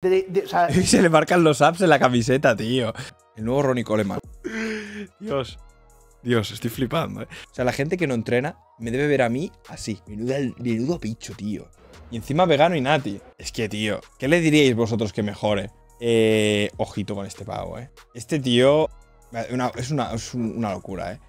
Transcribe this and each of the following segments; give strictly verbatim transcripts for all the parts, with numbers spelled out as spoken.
De, de, o sea... Se le marcan los abs en la camiseta, tío. El nuevo Ronnie Coleman. Dios. Dios, estoy flipando, ¿eh? O sea, la gente que no entrena me debe ver a mí así. Menudo, menudo bicho, tío. Y encima vegano y nati. Es que, tío, ¿qué le diríais vosotros que mejore? Eh, ojito con este pavo, ¿eh? Este tío... Una, es, una, es una locura, ¿eh?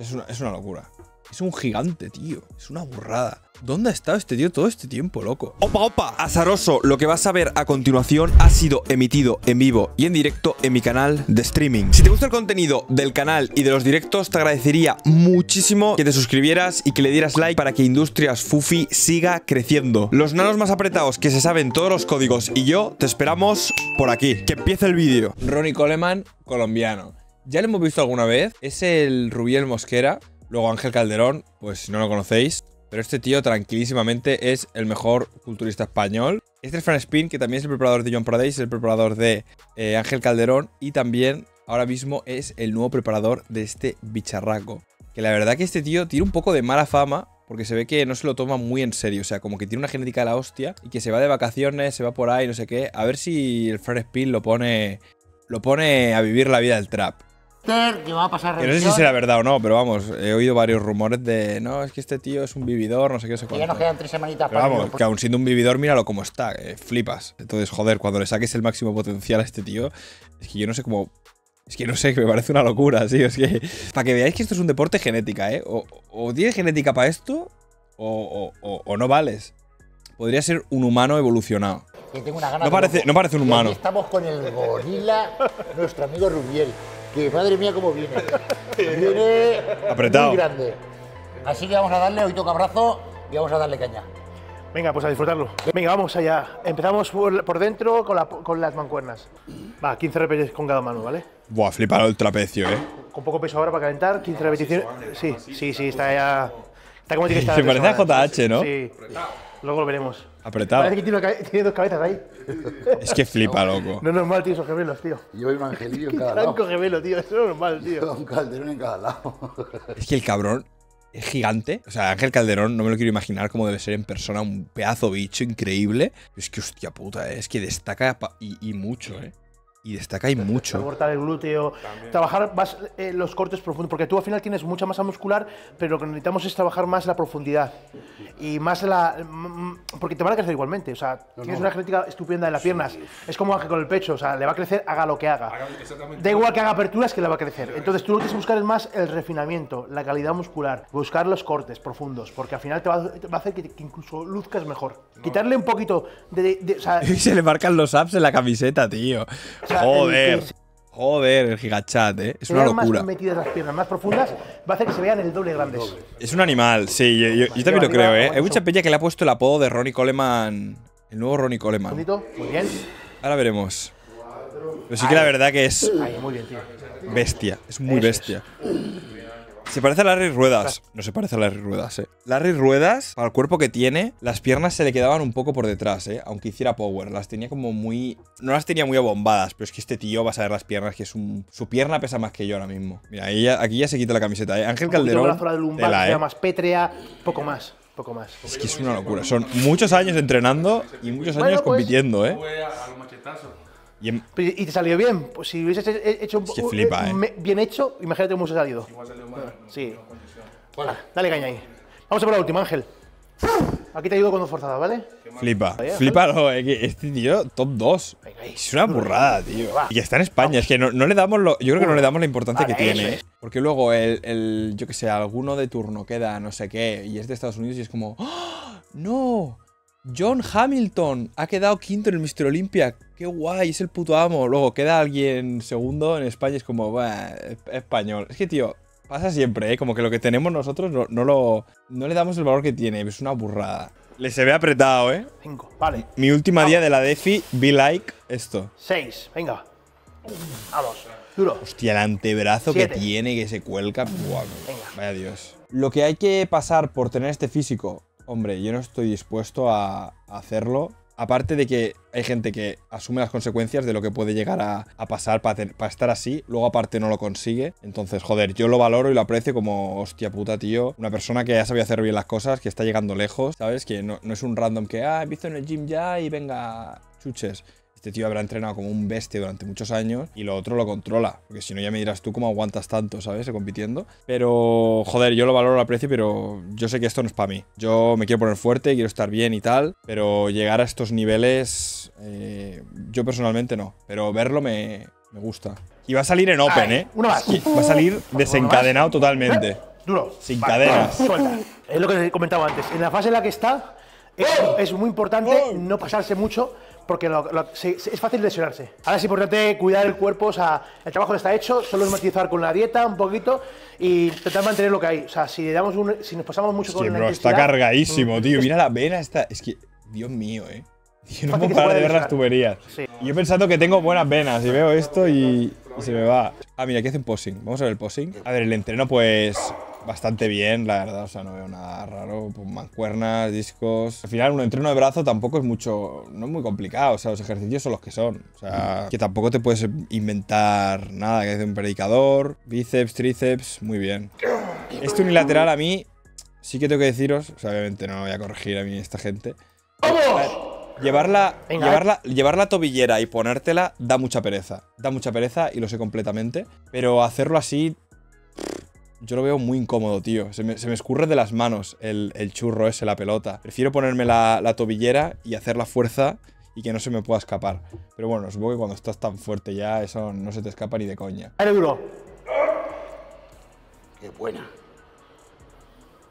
Es una, es una locura. Es un gigante, tío. Es una burrada. ¿Dónde ha estado este tío todo este tiempo, loco? ¡Opa, opa! Azaroso, lo que vas a ver a continuación ha sido emitido en vivo y en directo en mi canal de streaming. Si te gusta el contenido del canal y de los directos, te agradecería muchísimo que te suscribieras y que le dieras like para que Industrias Fufi siga creciendo. Los nanos más apretados que se saben todos los códigos y yo te esperamos por aquí. Que empiece el vídeo. Ronnie Coleman, colombiano. Ya lo hemos visto alguna vez. Es el Rubiel Mosquera. Luego Ángel Calderón, pues si no lo conocéis. Pero este tío tranquilísimamente es el mejor culturista español. Este es Frank Spin, que también es el preparador de John Prades, es el preparador de eh, Ángel Calderón. Y también ahora mismo es el nuevo preparador de este bicharraco. Que la verdad que este tío tiene un poco de mala fama, porque se ve que no se lo toma muy en serio. O sea, como que tiene una genética de la hostia y que se va de vacaciones, se va por ahí, no sé qué. A ver si el Frank Spin lo pone, lo pone a vivir la vida del trap. Que va a pasar que no sé si será verdad o no, pero vamos, he oído varios rumores de no, es que este tío es un vividor, no sé qué, se cuenta. Ya nos quedan tres semanitas pero para vamos, que aún siendo un vividor, míralo cómo está, eh, flipas. Entonces, joder, cuando le saques el máximo potencial a este tío, es que yo no sé cómo... Es que no sé, que me parece una locura, sí, es que... Para que veáis que esto es un deporte genética, ¿eh? O, o tienes genética para esto, o, o, o no vales. Podría ser un humano evolucionado. Que tengo una gana no, parece, como... no parece un humano. Estamos con el gorila, nuestro amigo Rubiel. Que madre mía cómo viene. Viene apretado. Muy grande. Así que vamos a darle, hoy toca brazo y vamos a darle caña. Venga, pues a disfrutarlo. Venga, vamos allá. Empezamos por, por dentro con, la, con las mancuernas. Va, quince repeticiones con cada mano, ¿vale? Buah, flipado el trapecio, ¿eh. Con poco peso ahora para calentar, quince repeticiones. Sí, sí, sí, está ya... Está como tiene que estar. Se parece a J H, ¿no? Sí. Luego lo veremos. Apretado. Parece que tiene, tiene dos cabezas ahí. Es que flipa, loco. No es normal, tío, esos gemelos, tío. Yo veo un angelillo en cada lado. Franco gemelo, tío. Eso no es normal, tío. Yo un Calderón en cada lado. Es que el cabrón es gigante. O sea, Ángel Calderón, no me lo quiero imaginar cómo debe ser en persona. Un pedazo bicho increíble. Es que hostia puta, ¿eh? Es que destaca y, y mucho, ¿eh? Y destaca y mucho. Cortar el glúteo, también. Trabajar más eh, los cortes profundos, porque tú al final tienes mucha masa muscular, pero lo que necesitamos es trabajar más la profundidad. Y más la... Porque te van a crecer igualmente, o sea, no, tienes no. una genética estupenda en las sí. piernas. Es como con el pecho, o sea, le va a crecer, haga lo que haga. haga da igual que haga aperturas que le va a crecer. Entonces tú lo que tienes que buscar es más el refinamiento, la calidad muscular, buscar los cortes profundos, porque al final te va, te va a hacer que, que incluso luzcas mejor. No. Quitarle un poquito de... de, de o sea, se le marcan los abs en la camiseta, tío. O sea, Joder, el, joder, el gigachat, ¿eh? Es una locura. Más metidas las piernas, más profundas, va a hacer que se vean el doble grandes. Es un animal, sí, yo, yo, yo también lo creo, ¿eh? Hay mucha peña que le ha puesto el apodo de Ronnie Coleman, el nuevo Ronnie Coleman. Muy bien. Ahora veremos. Pero sí que la verdad que es bestia, es muy bestia. Se parece a Larry Ruedas. No se parece a Larry Ruedas, eh. Larry Ruedas, para el cuerpo que tiene, las piernas se le quedaban un poco por detrás, eh. Aunque hiciera power. Las tenía como muy... No las tenía muy abombadas, pero es que este tío va a saber las piernas, que es un... Su pierna pesa más que yo ahora mismo. Mira, ella, aquí ya se quita la camiseta, eh. Ángel Calderón... La zona de lumbar, tela, eh. más pétrea, poco más, poco más. Es que es una locura. Son muchos años entrenando y muchos años bueno, pues, compitiendo, eh. Y, en... y te salió bien. Pues si hubieses hecho un poco eh. bien hecho, imagínate cómo se ha salido. Igual salió mal. Sí. Bueno, dale caña ahí. Vamos a por la última, Ángel. Aquí te ayudo con dos forzadas, ¿vale? Flipa. Flipalo, eh. Este tío, top dos. Es una burrada, tío. Y que está en España. Es que no, no le damos lo, yo creo que no le damos la importancia vale, que tiene. Es. Porque luego el, el, yo que sé, alguno de turno queda, no sé qué, y es de Estados Unidos y es como, ¡oh, no! John Hamilton ha quedado quinto en el Mister Olimpia. ¡Qué guay! Es el puto amo. Luego queda alguien segundo en España y es como, bah, español. Es que, tío, pasa siempre, ¿eh? Como que lo que tenemos nosotros no, no lo... No le damos el valor que tiene. Es una burrada. Le se ve apretado, ¿eh? Cinco. Vale. Mi última Vamos. día de la defi, be like esto. Seis. Venga. Vamos. Duro. Hostia, el antebrazo Siete. que tiene, que se cuelga. Buah, Venga. Vaya Dios. Lo que hay que pasar por tener este físico... Hombre, yo no estoy dispuesto a hacerlo. Aparte de que hay gente que asume las consecuencias de lo que puede llegar a, a pasar para, ten, para estar así. Luego, aparte, no lo consigue. Entonces, joder, yo lo valoro y lo aprecio como, hostia puta, tío. Una persona que ya sabía hacer bien las cosas, que está llegando lejos, ¿sabes? Que no, no es un random que, ah, he visto en el gym ya y venga, chuches. Este tío habrá entrenado como un bestia durante muchos años y lo otro lo controla. Porque si no, ya me dirás tú cómo aguantas tanto, ¿sabes? Compitiendo. Pero, joder, yo lo valoro, lo aprecio, pero yo sé que esto no es para mí. Yo me quiero poner fuerte, quiero estar bien y tal, pero llegar a estos niveles, eh, yo personalmente no. Pero verlo me, me gusta. Y va a salir en open, ¿eh? Uno más. Va a salir desencadenado totalmente. Duro. Sin cadenas. Suelta. Es lo que he comentado antes. En la fase en la que está, es, es muy importante no pasarse mucho, porque lo, lo, se, se, es fácil lesionarse. Ahora es importante cuidar el cuerpo, o sea, el trabajo no está hecho, solo es matizar con la dieta un poquito y intentar mantener lo que hay. O sea, si, damos un, si nos pasamos mucho es que, con bro, la está cargadísimo, tío. Es, mira la vena esta. Es que, Dios mío, eh. Yo no puedo parar de ver las tuberías. Sí. Yo pensando que tengo buenas venas y veo esto y, y se me va. Ah, mira, aquí hacen posing. Vamos a ver el posing. A ver, el entreno pues bastante bien, la verdad. O sea, no veo nada raro. Pues mancuernas, discos. Al final, un entreno de brazo tampoco es mucho. No es muy complicado. O sea, los ejercicios son los que son. O sea, que tampoco te puedes inventar nada. Que hace un predicador, bíceps, tríceps. Muy bien. Este unilateral a mí sí que tengo que deciros. O sea, obviamente no voy a corregir a mí esta gente. ¡Vamos! Llevar la, llevar, la, llevar la tobillera y ponértela da mucha pereza. Da mucha pereza y lo sé completamente. Pero hacerlo así, yo lo veo muy incómodo, tío. Se me, se me escurre de las manos el, el churro ese, la pelota. Prefiero ponerme la, la tobillera y hacer la fuerza y que no se me pueda escapar. Pero bueno, supongo que cuando estás tan fuerte ya, eso no se te escapa ni de coña. ¡Dale duro! ¡Qué buena!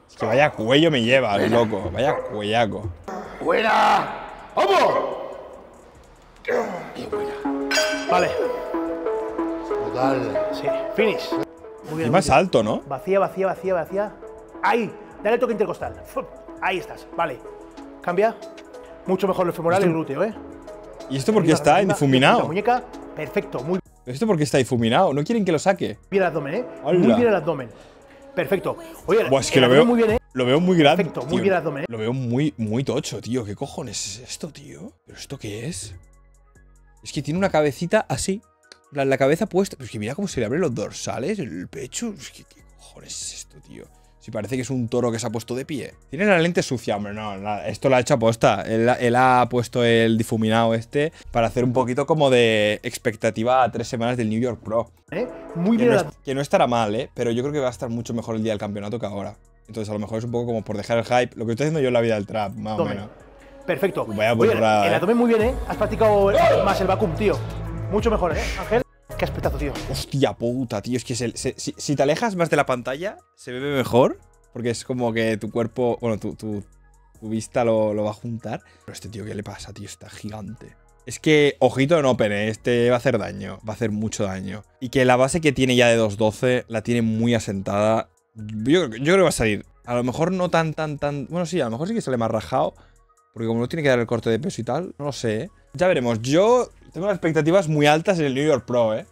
Es que vaya cuello me lleva, el loco. Vaya cuellaco. ¡Buena! ¡Vamos! ¡Qué buena! Vale. Total. Sí. Finish. Muy bien. Y más alto, ¿no? Vacía, vacía, vacía, vacía. ¡Ahí! Dale toque intercostal. Ahí estás. Vale. Cambia. Mucho mejor el femoral y el glúteo, ¿eh? ¿Y esto por qué está difuminado? La muñeca. Perfecto. Muy bien. ¿Esto por qué está difuminado? ¿No quieren que lo saque? Bien el abdomen, ¿eh? Hola. Muy bien el abdomen. Perfecto. Oye, Buah, es que lo veo muy bien, ¿eh? Lo veo muy grande. Perfecto, muy bien abdomen. Lo veo muy, muy tocho, tío. ¿Qué cojones es esto, tío? ¿Pero esto qué es? Es que tiene una cabecita así. La, la cabeza puesta. Pero es que mira cómo se le abren los dorsales, el pecho. Es que, ¿qué cojones es esto, tío? Si parece que es un toro que se ha puesto de pie. Tiene la lente sucia, hombre. No, la, esto lo ha hecho aposta. Él, él ha puesto el difuminado este para hacer un poquito como de expectativa a tres semanas del New York Pro. ¿Eh? Muy bien. Que no, que no estará mal, ¿eh? Pero yo creo que va a estar mucho mejor el día del campeonato que ahora. Entonces, a lo mejor es un poco como por dejar el hype. Lo que estoy haciendo yo en la vida del trap, más Tome. o menos. Perfecto. Vaya burrada. Oye, el abdomen muy bien, ¿eh? Has practicado el, más el vacuum, tío. Mucho mejor, ¿eh, Ángel? Qué aspectazo, tío. Hostia puta, tío. Es que se, se, si, si te alejas más de la pantalla, se ve mejor. Porque es como que tu cuerpo… Bueno, tu, tu, tu vista lo, lo va a juntar. Pero este tío, ¿qué le pasa, tío? Está gigante. Es que, ojito en open, ¿eh? Este va a hacer daño. Va a hacer mucho daño. Y que la base que tiene ya de dos doce la tiene muy asentada. Yo, yo creo que va a salir. A lo mejor no tan, tan, tan... Bueno, sí, a lo mejor sí que sale más rajado. Porque como no tiene que dar el corte de peso y tal, no lo sé, ¿eh? Ya veremos. Yo tengo las expectativas muy altas en el New York Pro, ¿eh?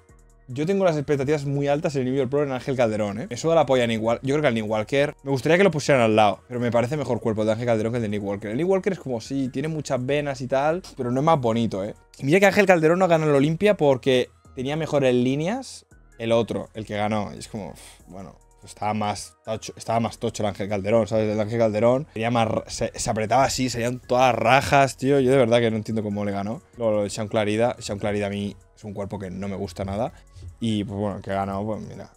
Yo tengo las expectativas muy altas en el New York Pro en Ángel Calderón, ¿eh? Me suda la polla a Nick Walker. Yo creo que al Nick Walker me gustaría que lo pusieran al lado. Pero me parece mejor cuerpo de Ángel Calderón que el de Nick Walker. El Nick Walker es como, sí, tiene muchas venas y tal, pero no es más bonito, ¿eh? Y mira que Ángel Calderón no ganó el Olimpia porque tenía mejores líneas el otro, el que ganó. Y es como, bueno... Estaba más, tocho, estaba más tocho el Ángel Calderón, ¿sabes? El Ángel Calderón tenía más, se, se apretaba así, salían todas rajas, tío. Yo de verdad que no entiendo cómo le ganó. Luego lo de Sean Clarida. Sean Clarida a mí es un cuerpo que no me gusta nada. Y pues bueno, que ganó, pues mira.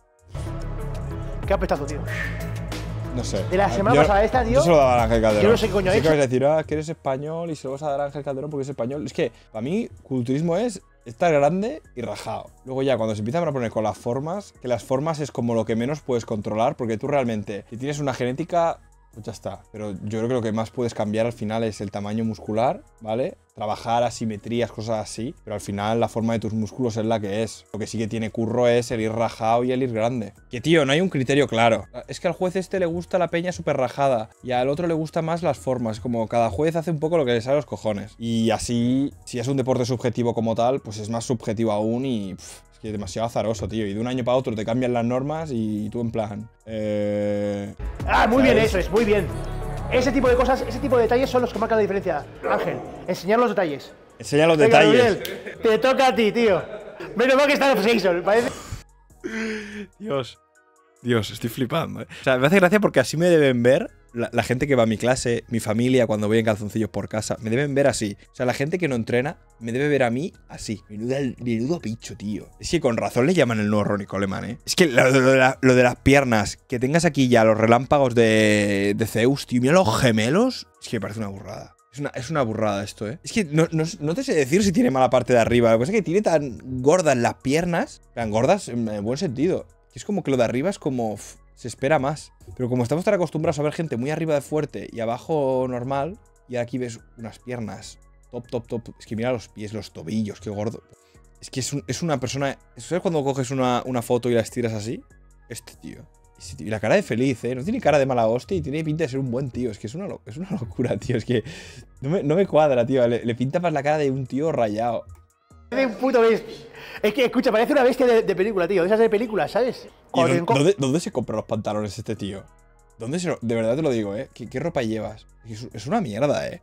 Qué apestazo, tío. No sé. De la semana pasada esta, tío. Yo se lo daba al Ángel Calderón. Yo no sé qué coño es. Que vais a decir, ah, que eres español y se lo vas a dar a Ángel Calderón porque es español. Es que para mí, culturismo es estar grande y rajado. Luego ya, cuando se empiezan a poner con las formas, que las formas es como lo que menos puedes controlar, porque tú realmente, si tienes una genética, pues ya está. Pero yo creo que lo que más puedes cambiar al final es el tamaño muscular, ¿vale? Trabajar asimetrías, cosas así, pero al final la forma de tus músculos es la que es. Lo que sí que tiene curro es el ir rajado y el ir grande. Que tío, no hay un criterio claro. Es que al juez este le gusta la peña súper rajada y al otro le gusta más las formas. Como cada juez hace un poco lo que le sale a los cojones. Y así, si es un deporte subjetivo como tal, pues es más subjetivo aún y pff, es que es demasiado azaroso, tío. Y de un año para otro te cambian las normas y tú en plan… Eh... Ah, muy ¿sabes? Bien, eso es, muy bien. Ese tipo de cosas, ese tipo de detalles son los que marcan la diferencia. Ángel, enseñar los detalles. Enseñar los Venga, detalles. Gabriel, te toca a ti, tío. Menos mal que está en Obsession, parece. Dios. Dios, estoy flipando, ¿eh? O sea, me hace gracia porque así me deben ver la, la gente que va a mi clase, mi familia, cuando voy en calzoncillos por casa, me deben ver así. O sea, la gente que no entrena me debe ver a mí así. Menudo, menudo bicho, tío. Es que con razón le llaman el nuevo Ronnie Coleman, ¿eh? Es que lo, lo, lo, lo de las piernas, que tengas aquí ya los relámpagos de, de Zeus, tío. Mira los gemelos. Es que me parece una burrada. Es una, es una burrada esto, ¿eh? Es que no, no, no te sé decir si tiene mala parte de arriba. Lo que pasa es que tiene tan gordas las piernas. Tan gordas en buen sentido. Es como que lo de arriba es como... Se espera más. Pero como estamos tan acostumbrados a ver gente muy arriba de fuerte y abajo normal, y aquí ves unas piernas top, top, top. Es que mira los pies, los tobillos, qué gordo. Es que es, un, es una persona... ¿Sabes cuando coges una, una foto y la estiras así? Este tío. Este tío. Y la cara de feliz, ¿eh? No tiene cara de mala hostia y tiene pinta de ser un buen tío. Es que es una, es una locura, tío. Es que no me, no me cuadra, tío. Le, le pinta más la cara de un tío rayado. De un puto bestia. Es que, escucha, parece una bestia de, de película, tío. De esas de películas, ¿sabes? Dónde, ¿dónde, ¿Dónde se compran los pantalones este tío? ¿Dónde se lo, de verdad te lo digo, ¿eh? ¿Qué, qué ropa llevas? Es, es una mierda, ¿eh?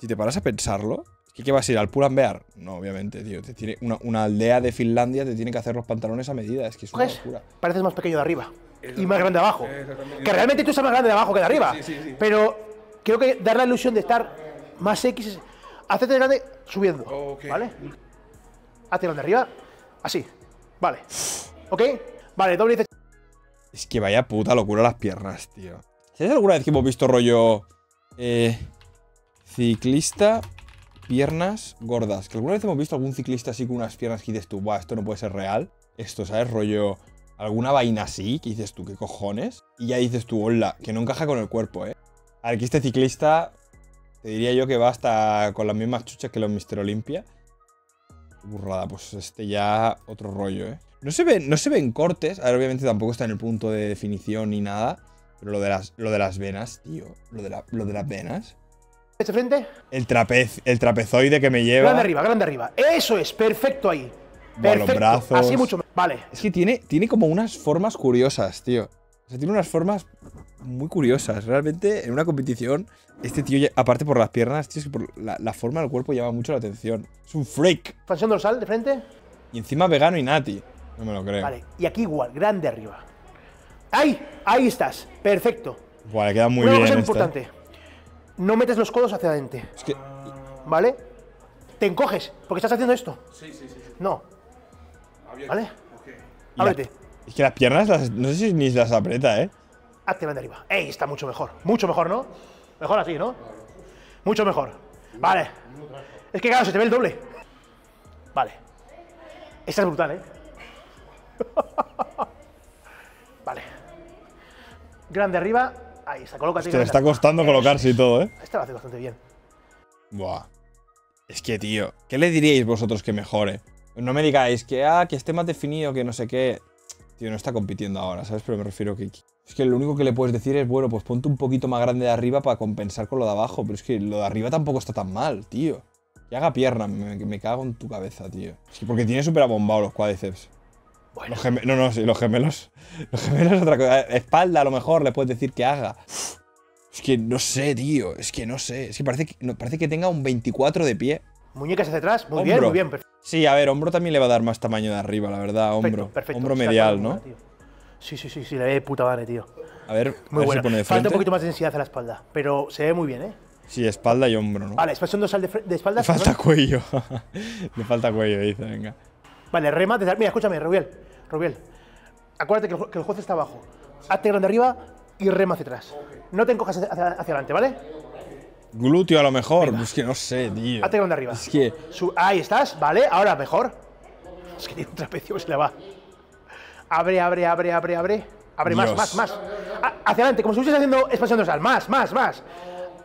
Si te paras a pensarlo... ¿Qué, qué vas a ir? ¿Al Pull&Bear? No, obviamente, tío. Te tiene una, una aldea de Finlandia, te tienen que hacer los pantalones a medida. Es que es una locura. Pareces más pequeño de arriba. Y más grande de abajo. Que realmente tú eres más grande de abajo que de arriba. Sí, sí, sí, sí. Pero creo que dar la ilusión de estar más X... Hacerte grande subiendo, oh, okay. ¿Vale? Hazte grande arriba, así, vale, ¿ok? Vale, doble. Es que vaya puta locura las piernas, tío. ¿Sabes alguna vez que hemos visto rollo eh, ciclista, piernas gordas? Que alguna vez hemos visto algún ciclista así con unas piernas que dices tú, buah, esto no puede ser real. Esto, ¿sabes? Rollo alguna vaina así que dices tú, ¿qué cojones? Y ya dices tú, hola, que no encaja con el cuerpo, ¿eh? A ver, que este ciclista... Te diría yo que va hasta con las mismas chuchas que los Mister Olimpia. Burrada, pues este ya otro rollo, ¿eh? No se ven, no se ven cortes. A ver, obviamente tampoco está en el punto de definición ni nada. Pero lo de las, lo de las venas, tío. Lo de, la, lo de las venas. ¿Este frente? El, trapez, el trapezoide que me lleva. Grande arriba, grande arriba. Eso es, perfecto ahí. Perfecto. Los brazos. Así mucho más. Vale. Es que tiene, tiene como unas formas curiosas, tío. O sea, tiene unas formas muy curiosas. Realmente, en una competición, este tío, aparte por las piernas, tío, es que por la, la forma del cuerpo llama mucho la atención. Es un freak. Expansión dorsal de frente. Y encima vegano y nati. No me lo creo. Vale, y aquí igual, grande arriba. ¡Ahí! Ahí estás. Perfecto. Buah, le queda muy bien. Una cosa importante. No metes los codos hacia adelante. Es que... ¿Vale? Te encoges, porque estás haciendo esto. Sí, sí, sí. No. ¿Vale? Okay. Ábrete. Es que las piernas, las, no sé si ni las aprieta, ¿eh? Hazte grande arriba. ¡Ey! Está mucho mejor. Mucho mejor, ¿no? Mejor así, ¿no? Mucho mejor. Vale. Es que claro, se te ve el doble. Vale. Esta es brutal, ¿eh? Vale. Grande arriba. Ahí está. Colócate. Hostia, le está costando colocarse y todo, ¿eh? Esta lo hace bastante bien. Buah. Es que, tío, ¿qué le diríais vosotros que mejore? No me digáis que, ah, que esté más definido, que no sé qué. Tío, no está compitiendo ahora, ¿sabes? Pero me refiero que... Es que lo único que le puedes decir es, bueno, pues ponte un poquito más grande de arriba para compensar con lo de abajo. Pero es que lo de arriba tampoco está tan mal, tío. Que haga pierna, me, me cago en tu cabeza, tío. Es que porque tiene súper abombado los cuádriceps. Bueno. Los geme no, no, sí, los gemelos. Los gemelos es otra cosa. Espalda, a lo mejor, le puedes decir que haga. Es que no sé, tío. Es que no sé. Es que parece que, no, parece que tenga un veinticuatro de pie. Muñecas hacia atrás. Muy hombro. Bien, muy bien. Perfecto. Sí, a ver, hombro también le va a dar más tamaño de arriba, la verdad, hombro. Perfecto, perfecto. Hombro medial, ¿no? Sí, sí, sí, sí, la ve de puta madre, tío. A ver, muy a ver bueno. Si pone de frente. Falta un poquito más de densidad a la espalda, pero se ve muy bien, ¿eh? Sí, espalda y hombro, ¿no? Vale, expansión dorsal de, de espalda. Le falta cuello. Le falta cuello, dice, venga. Vale, remate. Mira, escúchame, Rubiel. Rubiel, acuérdate que el, que el juez está abajo. Hazte grande arriba y rema hacia atrás. No te encojas hacia, hacia adelante, ¿vale? Glúteo a lo mejor. Venga. Es que no sé, tío. Hazte grande arriba. Es que... Su ahí estás, ¿vale? Ahora mejor. Es que tiene un trapecio que se le va. Abre, abre, abre, abre, abre. Abre Dios. Más, más, más. A hacia adelante, como si estuvieses haciendo expansión dorsal. Más, más, más.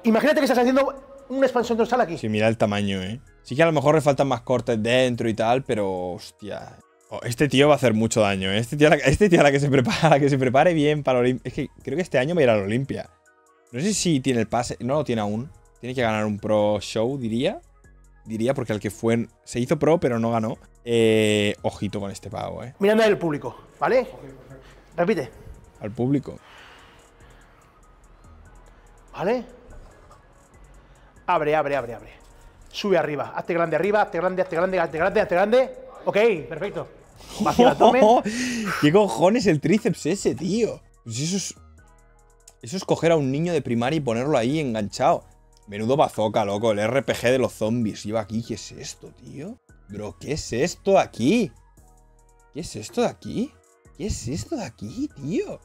Imagínate que estás haciendo una expansión dorsal aquí. Sí, mira el tamaño, ¿eh? Sí que a lo mejor le faltan más cortes dentro y tal, pero... Hostia... Oh, este tío va a hacer mucho daño, ¿eh? Este tío, la, este tío a la que se prepara, la que se prepare bien para Olimpia. Es que creo que este año va a ir a la Olimpia. No sé si tiene el pase, no lo tiene aún. Tiene que ganar un pro show, diría. Diría porque el que fue, en, se hizo pro, pero no ganó. Eh, ojito con este pavo, eh. Mirando al público, ¿vale? Repite. Al público. ¿Vale? Abre, abre, abre, abre. Sube arriba. Hazte grande arriba, hazte grande, hazte grande, hazte grande, hazte grande. Ok, perfecto. Vacía el abdomen. ¿Qué cojones el tríceps ese, tío? Pues eso es... Eso es coger a un niño de primaria y ponerlo ahí enganchado. Menudo bazooka, loco. El R P G de los zombies. Iba aquí. ¿Qué es esto, tío? Bro, ¿qué es esto de aquí? ¿Qué es esto de aquí? ¿Qué es esto de aquí, tío?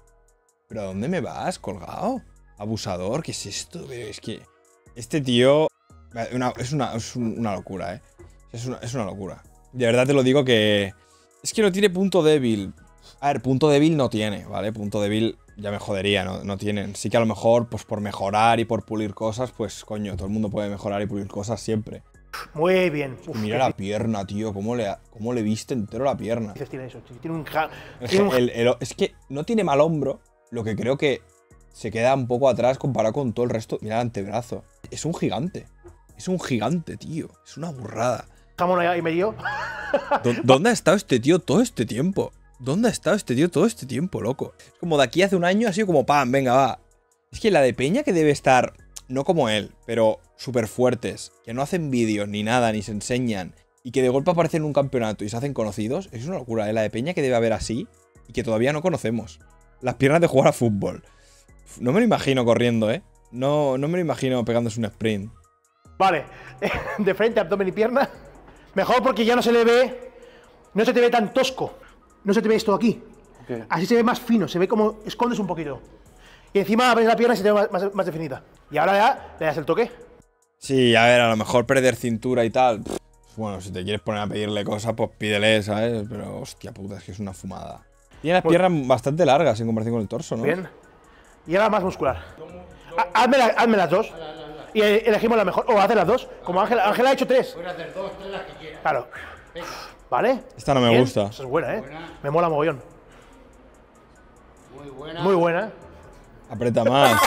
¿Pero a dónde me vas, colgado? Abusador, ¿qué es esto? Pero es que este tío... Una, es, una, es una locura, ¿eh? Es una, es una locura. De verdad te lo digo que... Es que no tiene punto débil. A ver, punto débil no tiene, ¿vale? Punto débil ya me jodería, no, no tienen. Sí que a lo mejor, pues por mejorar y por pulir cosas, pues coño, todo el mundo puede mejorar y pulir cosas siempre. Muy bien. Uf, mira la pierna, tío. ¿Cómo le, cómo le viste entero la pierna? Tiene eso, tiene un ja, tiene un... el, el, el, es que no tiene mal hombro, lo que creo que se queda un poco atrás comparado con todo el resto. Mira el antebrazo. Es un gigante. Es un gigante, tío. Es una burrada. Jamón ahí medio. ¿Dónde ha estado este tío todo este tiempo? ¿Dónde ha estado este tío todo este tiempo, loco? Es como de aquí hace un año ha sido como ¡pam! Venga, va. Es que la de peña que debe estar... No como él, pero súper fuertes, que no hacen vídeos ni nada, ni se enseñan, y que de golpe aparecen en un campeonato y se hacen conocidos, es una locura, ¿eh? La de peña que debe haber así y que todavía no conocemos. Las piernas de jugar a fútbol. No me lo imagino corriendo, ¿eh? No, no me lo imagino pegándose un sprint. Vale, de frente, abdomen y pierna. Mejor porque ya no se le ve, no se te ve tan tosco. No se te ve esto aquí. Okay. Así se ve más fino, se ve como escondes un poquito. Y encima abres la pierna y se te ve más, más definida. Y ahora ya le das el toque. Sí, a ver, a lo mejor perder cintura y tal. Pff, bueno, si te quieres poner a pedirle cosas, pues pídele, ¿sabes? Pero hostia puta, es que es una fumada. Tiene las piernas muy... bastante largas en comparación con el torso, ¿no? Bien. Y ahora más muscular. Ha, hazme, la, hazme las dos. Ala, ala, ala. Y elegimos la mejor. O oh, hace las dos. Como Ángel, Ángel ha hecho tres. Voy a hacer dos, tres las que quieras. Claro. Venga. ¿Vale? Esta no me Bien. gusta. Esta es buena, ¿eh? Buena. Me mola mogollón. Muy buena. Muy buena. Aprieta más.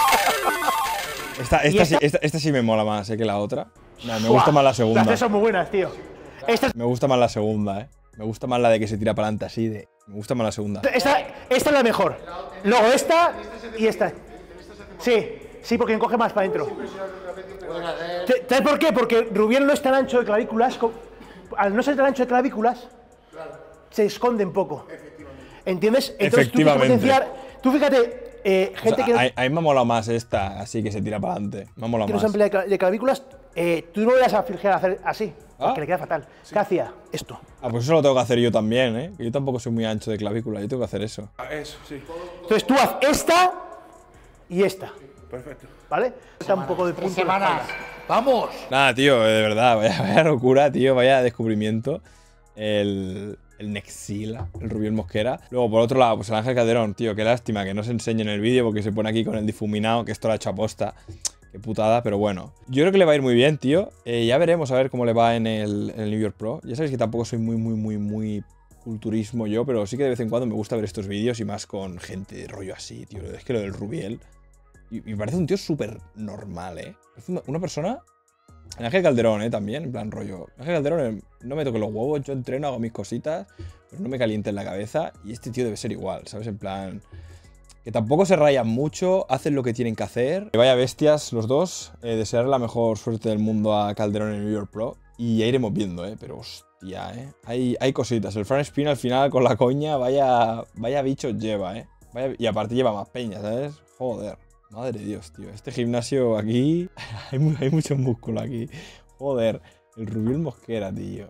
Esta, esta, esta? Sí, esta, esta sí me mola más, ¿eh? Que la otra. Nah, me gusta más la segunda. Las dos son muy buenas, tío. Esta es... Me gusta más la segunda, ¿eh? Me gusta más la de que se tira para adelante así. De... Me gusta más la segunda. Esta, esta es la mejor. Luego esta y esta. Sí, sí, porque encoge más para adentro. ¿Sabes por qué? Porque Rubiel no es tan ancho de clavículas. Al no ser tan ancho de clavículas, se esconde un poco. ¿Entiendes? Entonces, efectivamente. Tú, tú fíjate. Eh, gente o sea, que no, a, a mí me ha molado más esta, así que se tira para adelante. Me ha molado más. Ejemplo de clavículas, eh, tú no le das a Filger a hacer así, ¿ah? Porque le queda fatal. Sí. ¿Qué hacía? Esto. Ah, pues eso lo tengo que hacer yo también, ¿eh? Yo tampoco soy muy ancho de clavícula, yo tengo que hacer eso. Ah, eso, sí. Entonces tú haz esta y esta. Sí, perfecto. ¿Vale? Está un poco de punto. Semanas. ¡Vamos! Nada, tío, de verdad, vaya, vaya locura, tío, vaya descubrimiento. El... El Nexila, el Rubiel Mosquera. Luego, por otro lado, pues el Ángel Calderón, tío, qué lástima que no se enseñe en el vídeo porque se pone aquí con el difuminado, que esto lo ha hecho a posta. Qué putada, pero bueno. Yo creo que le va a ir muy bien, tío. Eh, ya veremos a ver cómo le va en el, en el New York Pro. Ya sabéis que tampoco soy muy, muy, muy, muy culturismo yo, pero sí que de vez en cuando me gusta ver estos vídeos y más con gente de rollo así, tío. Es que lo del Rubiel... Y me parece un tío súper normal, ¿eh? Una persona... El Ángel Calderón, eh, también, en plan rollo. El Ángel Calderón, no me toque los huevos, yo entreno, hago mis cositas, pero no me calienten la cabeza. Y este tío debe ser igual, ¿sabes? En plan, que tampoco se rayan mucho, hacen lo que tienen que hacer. Que vaya bestias los dos, eh, desear la mejor suerte del mundo a Calderón en New York Pro. Y ya iremos viendo, eh, pero hostia, eh. Hay, hay cositas, el Frank Spin al final con la coña, vaya, vaya bicho lleva, eh. Vaya, y aparte lleva más peña, ¿sabes? Joder. Madre de Dios, tío. Este gimnasio aquí... Hay, hay mucho músculo aquí. Joder. El Rubiel Mosquera, tío.